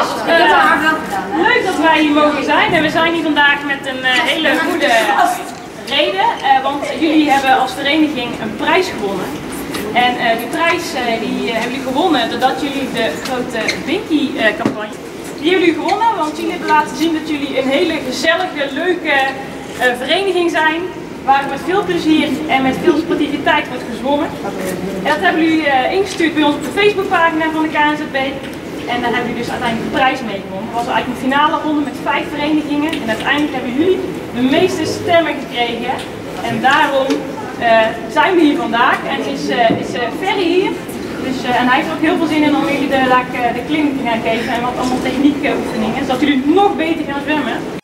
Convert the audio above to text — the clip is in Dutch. Nou, leuk dat wij hier mogen zijn. En we zijn hier vandaag met een hele goede reden. Want jullie hebben als vereniging een prijs gewonnen. En die prijs hebben jullie gewonnen doordat jullie de grote Winky campagne... Die hebben jullie gewonnen, want jullie hebben laten zien dat jullie een hele gezellige, leuke vereniging zijn. Waar met veel plezier en met veel sportiviteit wordt gezwommen. En dat hebben jullie ingestuurd bij ons op de Facebookpagina van de KNZB. En daar hebben jullie dus uiteindelijk de prijs mee gewonnen. Dat was eigenlijk een finale ronde met 5 verenigingen. En uiteindelijk hebben jullie de meeste stemmen gekregen. En daarom zijn we hier vandaag. En is Ferry hier. Dus, en hij heeft ook heel veel zin in om jullie de klim te gaan geven en wat allemaal techniekoefeningen, zodat jullie nog beter gaan zwemmen.